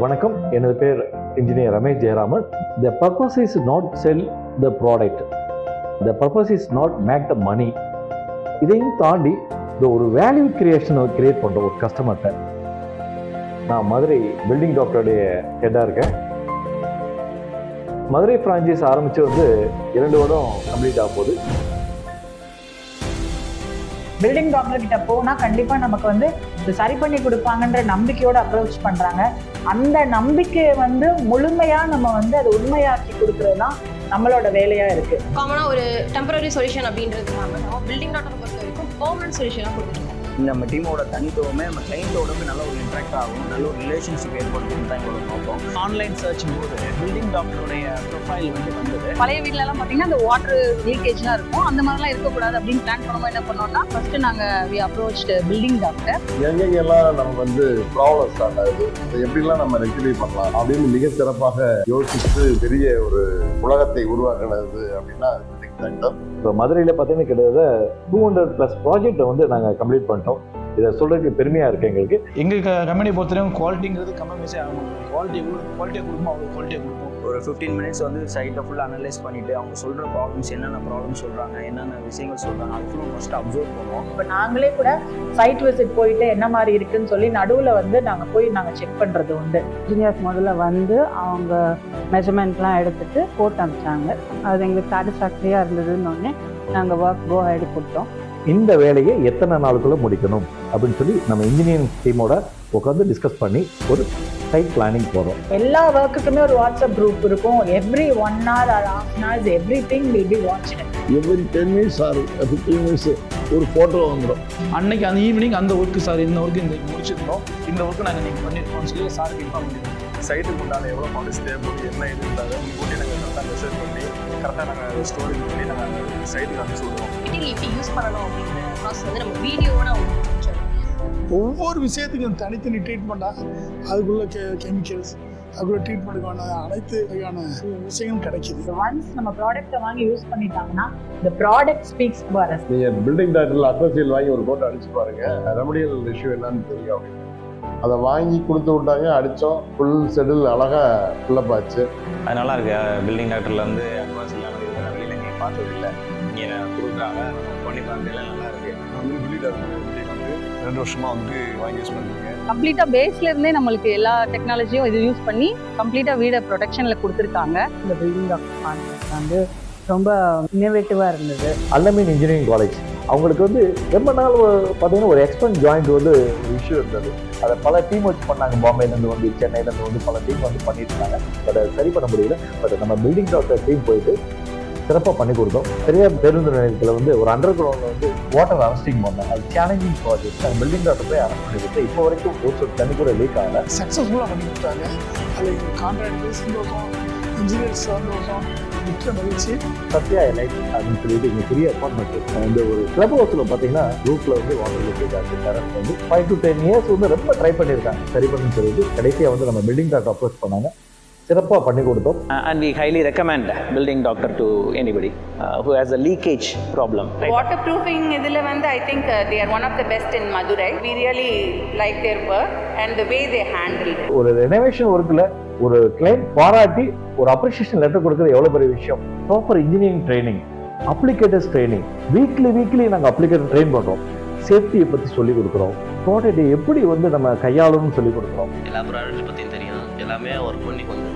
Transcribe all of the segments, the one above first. வணக்கம், எனது பேர் engineer Ramesh Jayaraman. The purpose is not sell the product. The purpose is not make the money. இதையும் தாண்டி இந்த ஒரு வேல்யூ கிரியேஷனை கிரியேட் பண்ணுற ஒரு கஸ்டமர்கிட்ட. நான் மதுரை பில்டிங் டாக்டருடைய ஹெட்டாக இருக்கேன். மதுரை பிரான்ச்சைஸ் ஆரம்பித்து வந்து 2 வருடம் கம்ப்ளீட் ஆக போகுது. பில்டிங் டாக்டர் கிட்ட போனால் கண்டிப்பாக நமக்கு வந்து சரி பண்ணி கொடுப்பாங்கன்ற நம்பிக்கையோடு அப்ரோச் பண்ணுறாங்க. அந்த நம்பிக்கையை வந்து முழுமையாக நம்ம வந்து அதை உண்மையாக்கி கொடுக்குறது தான் நம்மளோட வேலையாக இருக்குது. காமனாக ஒரு டெம்பரரி சொல்யூஷன் அப்படின்றது நம்ம பில்டிங் டாக்டரை பொறுத்த வரைக்கும் பெர்மனன்ட் சொல்யூஷனாக கொடுத்துருக்கோம். நம்ம டீமோட தனித்துவமே நம்ம கிளைண்டோடக்கு நல்ல ஒரு இன்ட்ராக்ட் ஆகும், நல்ல ஒரு ரிலேஷன்ஷிப் ஏற்படுத்துன்னு தான் எங்களோட நோக்கம். ஆன்லைன் சர்ச் போது பில்டிங் டாக்டருடைய ப்ரொஃபைல் வந்தது. பழைய வீட்டிலலாம் பார்த்தீங்கன்னா அந்த வாட்டர் லீக்கேஜ்லாம் இருக்கும், அந்த மாதிரிலாம் இருக்கக்கூடாது அப்படின்னு பிளான் பண்ணும்போது என்ன பண்ணோம்னா ஃபர்ஸ்ட் நாங்கள் அப்ரோச் பில்டிங் டாக்டர். எங்கெங்கெல்லாம் நம்ம வந்து ப்ராப்ளம் ஸ்டார்ட் ஆகுது, அதை எப்படிலாம் நம்ம ரெக்டிஃபை பண்ணலாம் அப்படின்னு மிக சிறப்பாக யோசித்து பெரிய ஒரு உலகத்தை உருவாக்குனது அப்படின்னா இப்போ மதுரையில் பார்த்தீங்கன்னா கிட்டத்தட்ட 200+ ப்ராஜெக்டை வந்து நாங்கள் கம்ப்ளீட் பண்ணிட்டோம். இதை சொல்கிறதுக்கு பெருமையாக இருக்குது எங்களுக்கு. எங்கள் கம்பெனி பொறுத்தவரைக்கும் குவாலிட்டிங்கிறது கம்ப்ரமைஸே ஆகும். குவாலிட்டியை கொடுப்போம், அவங்க குவாலிட்டியை கொடுப்போம். ஒரு 15 minutes வந்து சைட்டை ஃபுல்லாக அனலைஸ் பண்ணிவிட்டு அவங்க சொல்கிற ப்ராப்ளம்ஸ் என்னென்ன ப்ராப்ளம் சொல்கிறாங்க, என்னென்ன விஷயங்கள் சொல்கிறாங்க, அது ஃபுல்லாக ஃபஸ்ட்டு அப்சர்வ் பண்ணுவோம். இப்போ நாங்களே கூட சைட் விசிட் போயிட்டு என்ன மாதிரி இருக்குதுன்னு சொல்லி நடுவில் வந்து நாங்கள் போய் செக் பண்ணுறது உண்டு. இன்ஜினியர்ஸ் முதல்ல வந்து அவங்க மெஷர்மெண்ட்லாம் எடுத்துகிட்டு போட்டு அனுப்பிச்சாங்க. அது எங்களுக்கு சாட்டிஸ்ஃபேக்டரியாக இருந்ததுன்னொன்னே நாங்கள் ஒர்க் கோ ஹெட் கொடுத்தோம். இந்த வேலையை எத்தனை நாளுக்குள்ளே முடிக்கணும் அப்படின்னு சொல்லி நம்ம இன்ஜினியரிங் டீமோட உட்காந்து டிஸ்கஸ் பண்ணி ஒரு சைட் பிளானிங் போகிறோம். எல்லா ஒர்க்குக்குமே ஒரு வாட்ஸ்அப் குரூப் இருக்கும். Every 1 hour or half an hour everything will be watched. Every 10 minutes or 15 minutes ஒரு ஃபோட்டோ வந்துடும். அன்னைக்கு அந்த ஈவினிங் அந்த ஒர்க்கு சார் இந்த ஒர்க்கு இன்றைக்கு முடிச்சிருந்தோம், இந்த ஒர்க்கு நாங்கள் இன்றைக்கி பண்ணியிருக்கோம்னு சொல்லி சார் இன்ஃபார்ம் பண்ணியிருக்கோம். சைட்டுக்கு உண்டான எவ்வளோ பாலிசி தேவைப்படுது, என்ன இது இருந்தாலும் போட்டு நாங்கள் கரெக்டாக மெசேஜ் பண்ணி கரெக்டாக நாங்கள் ஸ்டோரி பண்ணி நாங்கள் சைட்டுக்கு வந்து சொல்லுவோம். எப்படி யூஸ் பண்ணணும் அப்படிங்கிற ப்ராசஸ் வந்து நம்ம வீடியோவோட ஒவ்வொரு விஷயத்துக்கும் தனித்தனி ட்ரீட்மெண்ட்டாக அதுக்குள்ளே கெமிக்கல்ஸ் அதுக்குள்ளே ட்ரீட்மெண்ட்டுக்கான அனைத்து வகையான விஷயங்களும் கிடைக்கிது. ஒன்ஸ் நம்ம ப்ராடக்டை வாங்கி யூஸ் பண்ணிட்டாங்கன்னா இந்த ப்ராடக்ட் ஸ்பீக்ஸ் பாரு. நீங்கள் பில்டிங் டாக்டரில் அக்வசியல் வாங்கி ஒரு கோட்டை அடிச்சு பாருங்கள், ரெமடியல் இஷ்யூ என்னன்னு தெரியும். அதை வாங்கி கொடுத்து விட்டாங்க, அடித்தோம், ஃபுல் செடில் அழகாக ஃபில்லப் ஆச்சு. அது நல்லா இருக்கு. பில்டிங் டாக்டரில் வந்து அக்வசியல் வழியில் எங்கேயும் பார்த்தது இல்லை, இங்கே கொடுக்குறாங்க, பண்ணி பார்க்கலாம், நல்லா இருக்கு. வந்து பில்டிங் டாக்டர் 2 வருஷமா வந்து வாங்கி யூஸ் பண்ணுறீங்க. கம்ப்ளீட்டாக பேஸ்ல இருந்தே நம்மளுக்கு எல்லா டெக்னாலஜியும் இது யூஸ் பண்ணி கம்ப்ளீட்டாக வீடை ப்ரொடெக்ஷனில் கொடுத்துருக்காங்க. இந்த பில்டிங் டாக்டர் கான்செப்ட் வந்து ரொம்ப இன்னோவேட்டிவாக இருந்தது. அல்மின் இன்ஜினியரிங் காலேஜ் அவங்களுக்கு வந்து ரொம்ப நாள் பார்த்தீங்கன்னா ஒரு எக்ஸ்பென்ஸ் ஜாயிண்ட் வந்து இஷ்யூ இருந்தது. அதை பல டீம் வச்சு பண்ணாங்க. பாம்பேலேருந்து வந்து சென்னையிலேருந்து வந்து பல டீம் வந்து பண்ணிட்டு இருந்தாங்க. பட் அதை சரி பண்ண முடியல. பட் நம்ம பில்டிங் டாக்டர் டீம் போயிட்டு சிறப்பாக பண்ணி கொடுத்தோம். பெரிய பேருந்து நிலையத்தில் வந்து ஒரு அண்டர் கிரவுண்டில் வந்து வாட்டர் அரெஸ்டிங் பண்ணாங்க. அது சேலஞ்சிங் ப்ராஜெக்ட். நாங்கள் பில்டிங் டாக்டர் போய் அரெஸ்ட் பண்ணி கொடுத்து இப்போ வரைக்கும் ஒரு சொல் தண்ணி கூட லீக் ஆகலை, சக்ஸஸ்ஃபுல்லாக பண்ணி கொடுத்தாங்க. அதில் கான்ட்ராக்டர்ஸ் சந்தோஷம், இன்ஜினியர்ஸ் சந்தோஷம், முக்கிய மகிழ்ச்சி. சத்யா லைட் அப்படின்னு சொல்லிட்டு இங்கே பெரிய அப்பார்ட்மெண்ட் இந்த ஒரு கிளப் ஹவுஸில் பார்த்தீங்கன்னா ரூஃபில் வந்து வாட்டர் லீக்கேஜ் ஆகுது. கரண்ட் வந்து 5 to 10 years வந்து ரொம்ப ட்ரை பண்ணியிருக்காங்க சரி பண்ணி சொல்லிட்டு கடைசியாக வந்து நம்ம பில்டிங் டாக்டர் அப்ரோச் பண்ணாங்க. சிறப்பாக பண்ணி கொடுத்தோம். And we highly recommend Building Doctor to anybody who has a leakage problem. Waterproofing இதில் வந்து I think they are one of the best in Madurai. We really like their work and the way they handled it. ஒரு renovation ஒர்க்கில் ஒரு client பாராட்டி ஒரு appreciation letter கொடுக்குறது எவ்வளோ பெரிய விஷயம். Proper engineering training, applicators training, weekly நாங்கள் அப்ளிகேட்டர் ட்ரெயின் பண்ணுறோம். சேஃப்டியை பற்றி சொல்லிக் கொடுக்குறோம். ப்ராடக்டை எப்படி வந்து நம்ம கையாளணும்னு சொல்லிக் கொடுக்குறோம். எல்லா ப்ராடக்ட்ஸ் பற்றியும் தெரியும், எல்லாமே ஒர்க் பண்ணி கொஞ்சமாக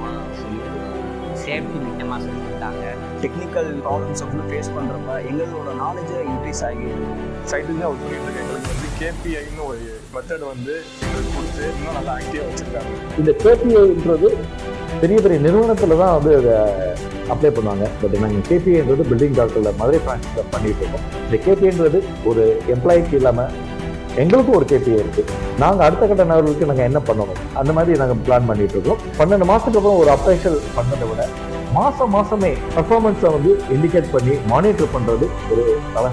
சேஃப்டி மிட்டமாக சொல்லிட்டாங்க. டெக்னிக்கல் ப்ராப்ளம்ஸ் வந்து ஃபேஸ் பண்ணுறப்ப எங்களோட நாலேஜை இன்க்ரீஸ் ஆகி சைட்டுலேருந்து அவர் சொல்லிட்டு எங்களுக்கு வந்து KPIன்னு ஒரு மெத்தட் வந்து எங்களுக்கு கொடுத்து இன்னும் நல்லா ஆக்டிவாக வச்சுருக்காங்க. இந்த KPIன்றது பெரிய பெரிய நிறுவனத்தில் தான் வந்து அதை அப்ளை பண்ணுவாங்க. பட் நாங்கள் KPIன்றது பில்டிங் டாக்டரில் மதுரை பிரான்ச்சில் பண்ணிகிட்டு இருக்கோம். இந்த KPIன்றது ஒரு எம்ப்ளாய்க்கு இல்லாமல் எங்களுக்கும் ஒரு KPI இருக்குது. நாங்கள் அடுத்த கட்ட நகர்களுக்கு நாங்கள் என்ன பண்ணணும் அந்த மாதிரி நாங்கள் பிளான் பண்ணிகிட்டு இருக்கோம். 12 மாதத்துக்கு அப்புறம் ஒரு அப்ரைசல் பண்ணதை விட மாதமே பர்ஃபார்மன்ஸை வந்து இண்டிகேட் பண்ணி மானிட்டர் பண்ணுறது ஒரு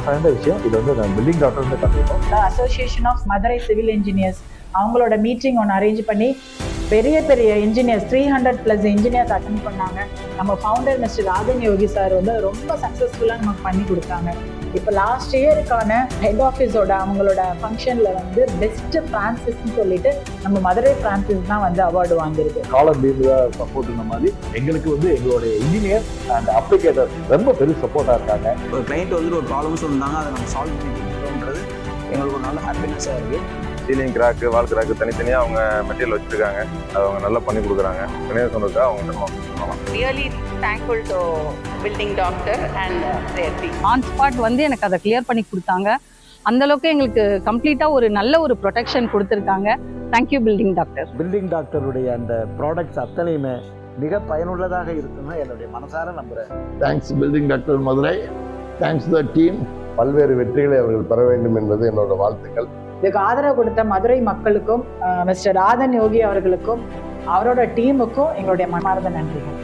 சார்ந்த விஷயம். இது வந்து நாங்கள் பில்டிங் டாக்டர் வந்து கற்றுக்கிட்டோம். Association of Madurai civil engineers அவங்களோட மீட்டிங் ஒன்று அரேஞ்ச் பண்ணி பெரிய இன்ஜினியர்ஸ் 300+ இன்ஜினியர்ஸ் அட்டென்ட் பண்ணாங்க. நம்ம founder mister Ragan Yogi sir வந்து ரொம்ப சக்ஸஸ்ஃபுல்லாக நமக்கு பண்ணி கொடுத்தாங்க. இப்போ லாஸ்ட் இயருக்கான ஹெட் ஆஃபீஸோட அவங்களோட ஃபங்க்ஷனில் வந்து பெஸ்ட் ஃப்ரான்சிஸ்ன்னு சொல்லிட்டு நம்ம மதுரை ஃப்ரான்சிஸ் தான் வந்து அவார்டு வாங்கியிருக்கு. காலம் பீஸாக சப்போர்ட் இந்த மாதிரி எங்களுக்கு வந்து எங்களுடைய இன்ஜினியர் அண்ட் அப்ளிகேட்டர் ரொம்ப பெரிய சப்போர்ட்டாக இருக்காங்க. ஒரு கிளைண்ட் வந்து ஒரு ப்ராப்ளம் சொன்னாங்க, அதை நம்ம சால்வ் பண்ணிட்டோம்ன்றது எங்களுக்கு ஒரு நல்ல ஹாப்பினஸாக இருக்குது. சீலிங் கிராக்கு வால் கிராக்கு தனித்தனியாக அவங்க மெட்டீரியல் வச்சுருக்காங்க, அதை அவங்க நல்லா பண்ணி கொடுக்குறாங்க. கணேசன் சொன்னதுக்கு அவங்க really thankful to building doctor and their team. On spot வந்து எனக்கு அதை கிளியர் பண்ணி கொடுத்தாங்க. அந்தளவுக்கு எங்களுக்கு கம்ப்ளீட்டாக ஒரு நல்ல ஒரு ப்ரொடெக்ஷன் கொடுத்துருக்காங்க. Thank you building doctor. பில்டிங் டாக்டருடைய அந்த ப்ராடக்ட்ஸ் அத்தனையுமே மிக பயனுள்ளதாக இருக்குன்னா என்னுடைய மனசார நம்புகிறேன். Thanks building doctor Madurai. Thanks the team. பல்வேறு வெற்றிகளை அவர்கள் பெற வேண்டும் என்பது என்னோட வாழ்த்துக்கள். இதுக்கு ஆதரவு கொடுத்த மதுரை மக்களுக்கும் மிஸ்டர் ராதன் யோகி அவர்களுக்கும் அவரோட டீமுக்கும் எங்களுடைய மனமார்ந்த நன்றிகள்.